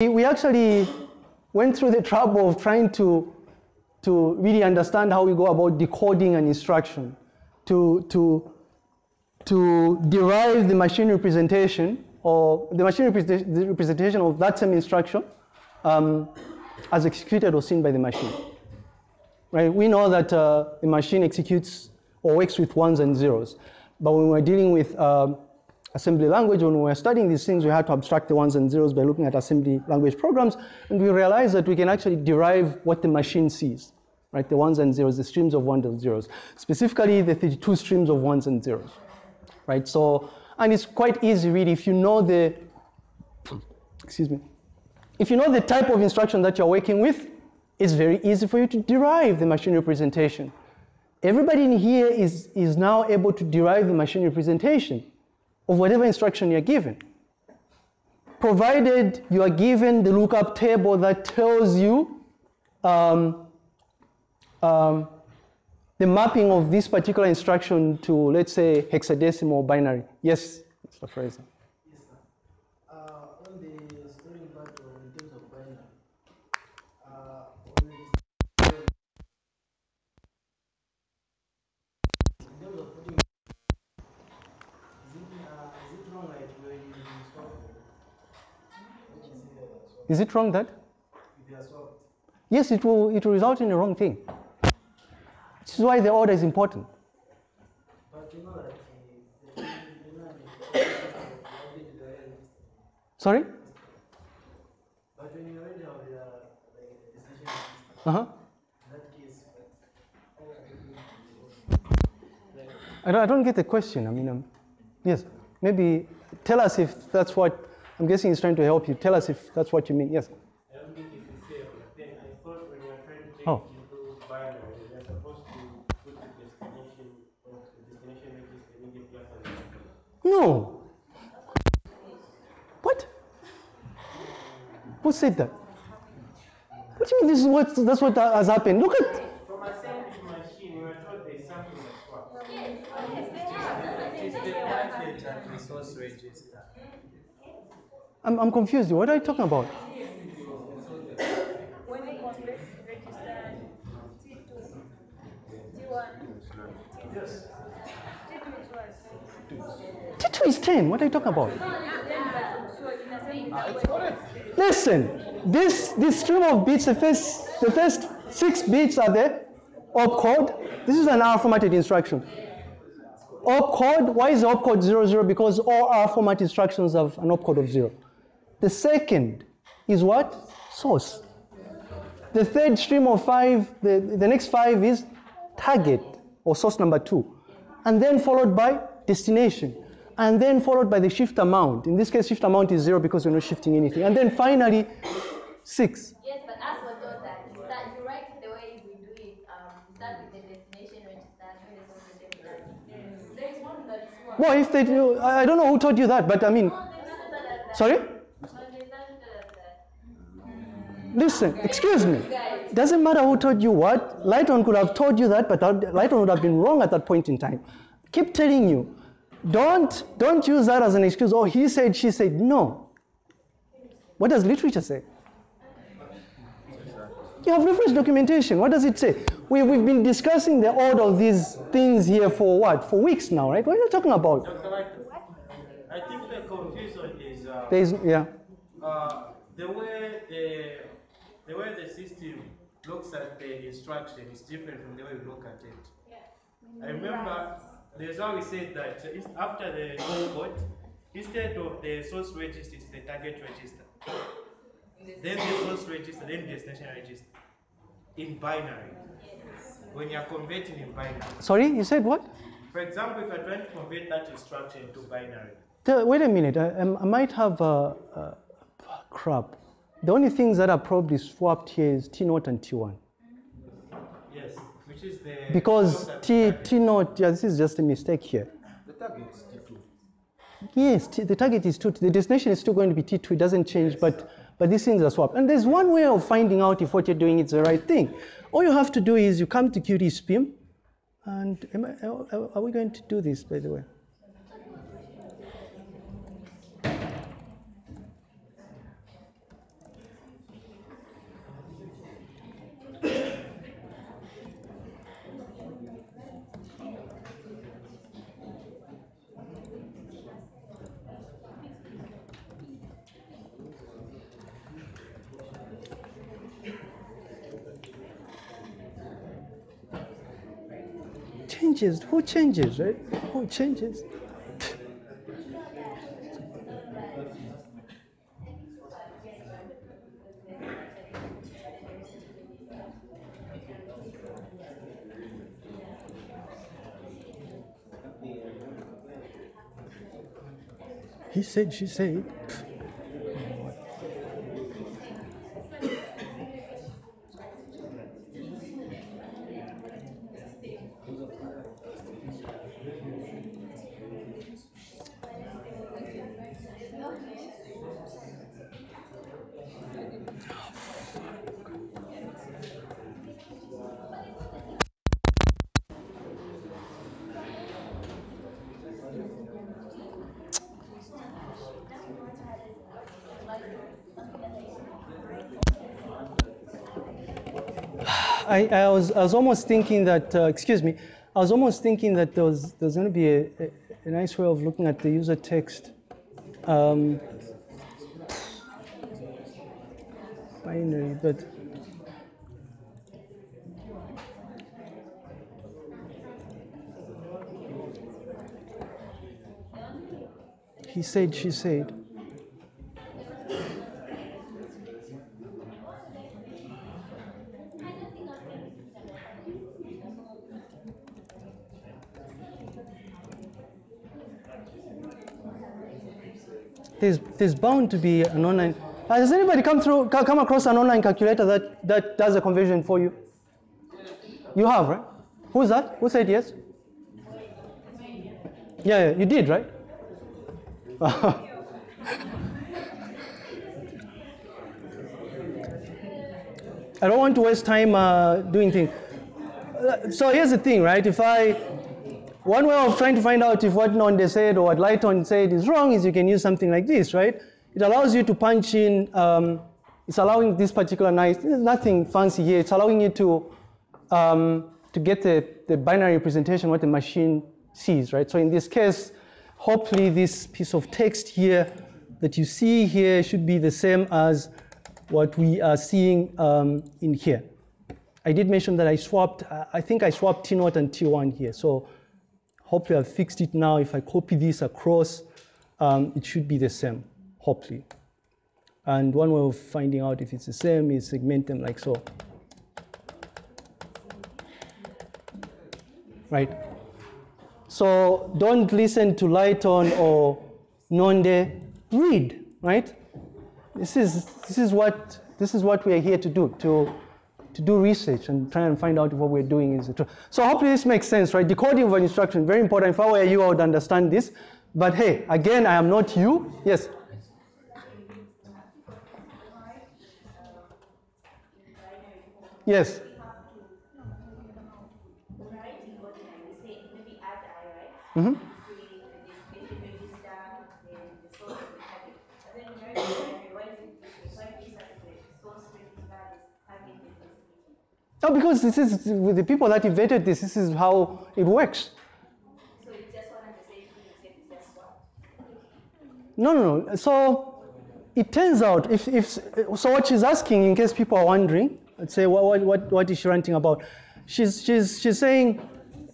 We actually went through the trouble of trying to really understand how we go about decoding an instruction, to derive the machine representation or the machine representation of that same instruction as executed or seen by the machine. Right? We know that the machine executes or works with ones and zeros, but when we're dealing with assembly language, when we're studying these things, we had to abstract the ones and zeros by looking at assembly language programs, and we realized that we can actually derive what the machine sees, right? The ones and zeros, the streams of ones and zeros, specifically the 32 streams of ones and zeros, right? So, and it's quite easy really if you know the, if you know the type of instruction that you're working with, it's very easy for you to derive the machine representation. Everybody in here is now able to derive the machine representation of whatever instruction you're given, provided you are given the lookup table that tells you the mapping of this particular instruction to, let's say, hexadecimal or binary. Yes, Mr. Fraser. Yes, sir. On the storing part in terms of binary, is it wrong that? Yes, it will result in the wrong thing. This is why the order is important. Sorry? But when you already have the decision, in that case, I don't get the question. I mean, yes, maybe tell us if that's what. I'm guessing he's trying to help you. Tell us if that's what you mean. Yes. I don't think you can say everything. I thought when we were trying to take into binary, we are supposed to put the destination of the destination which is the negative plus and negative. No. What? Who said that? What do you mean this is what that's what has happened? Look at from assembly machine, we were told there is something that's what. Yes, it's the width and resource register. I'm confused. What are you talking about? When we convert register T2, T1, T2 is what? T2 is 10. What are you talking about? Listen, this stream of bits, the first 6 bits are the opcode. This is an R-formatted instruction. Opcode. Why is the opcode 00? Because all R-format instructions have an opcode of 0. The second is what? Source. The third stream of 5, the next 5 is target or source number 2. And then followed by destination. And then followed by the shift amount. In this case, shift amount is 0 because we're not shifting anything. And then finally, 6. Yes, but as for those that you write the way we do it, you start with the destination register and the source register. There is one that is one. Well, if they do, I don't know who told you that, but I mean. Sorry? Listen, excuse me. Doesn't matter who told you what. Lighton could have told you that, but Lighton would have been wrong at that point in time. Keep telling you. Don't use that as an excuse. Oh, he said, she said. No. What does literature say? You have reference documentation. What does it say? We've been discussing the order of these things here for what? For weeks now, right? What are you talking about? I think the confusion is the way the system looks at the instruction is different from the way we look at it. Yeah. I remember there's always said that after the opcode, instead of the source register, it's the target register. Then the source register, then the destination register. In binary. When you're converting in binary. Sorry, you said what? For example, if you're trying to convert that instruction to binary. Wait a minute, I might have crap. The only things that are probably swapped here is T0 and T1. Yes, which is the... Because T0, yeah, this is just a mistake here. The target is T2. Yes, the target is T2. The destination is still going to be T2, it doesn't change, yes. But these things are swapped. And there's one way of finding out if what you're doing is the right thing. All you have to do is you come to QDSPIM, and are we going to do this, by the way? changes? Who changes, right? Who changes? He said, she said. I was almost thinking that, excuse me, I was almost thinking that there's going to be a nice way of looking at the user text. Binary, but he said, she said. There's bound to be an online. Has anybody come across an online calculator that does a conversion for you? You have, right? Who's that? Who said yes? Yeah, you did, right? I don't want to waste time doing things. So here's the thing, right? One way of trying to find out if what Nonde said or what Lighton said is wrong is you can use something like this, right? It allows you to punch in, it's allowing this particular nice, nothing fancy here, it's allowing you to get the binary representation, what the machine sees, right? So in this case, hopefully this piece of text here that you see here should be the same as what we are seeing in here. I did mention that I think I swapped T0 and T1 here, so hopefully I've fixed it now. If I copy this across, it should be the same, hopefully. And one way of finding out if it's the same is segment them like so. Right? So don't listen to Lighton or Nonde. Read, right? This is what we are here to do, to do research and try and find out if what we're doing is the truth. So hopefully this makes sense, right? Decoding of an instruction, very important. If I were you, I would understand this. But hey, again, I am not you. Yes? Yes? Mm-hmm. No, because this is with the people that invented this. This is how it works. So it's just one and the same thing. That's what? No. So it turns out so what she's asking, in case people are wondering, let's say what is she ranting about? She's saying,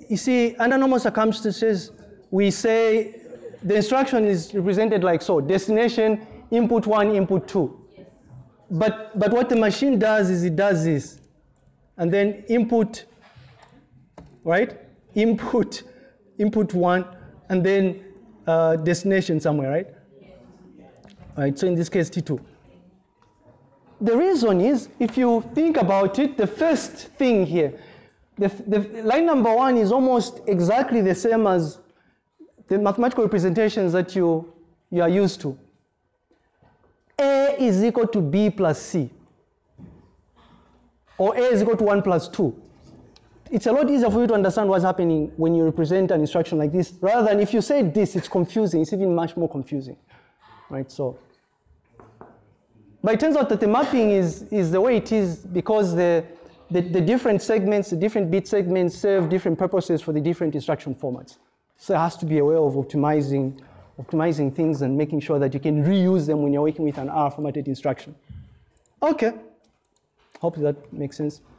you see, under normal circumstances, we say the instruction is represented like so: destination, input 1, input 2. Yes. But what the machine does is it does this. And then input, right? Input 1, and then destination somewhere, right? All right, so in this case, T2. The reason is, if you think about it, the first thing here, the line number 1 is almost exactly the same as the mathematical representations that you are used to. A is equal to B plus C. Or A is equal to 1 plus 2. It's a lot easier for you to understand what's happening when you represent an instruction like this, rather than if you say this, it's confusing. It's even much more confusing, right? So, but it turns out that the mapping is the way it is because the different segments, the different bit segments serve different purposes for the different instruction formats. So there has to be a way of optimizing things and making sure that you can reuse them when you're working with an R-formatted instruction. Okay. Hope that makes sense.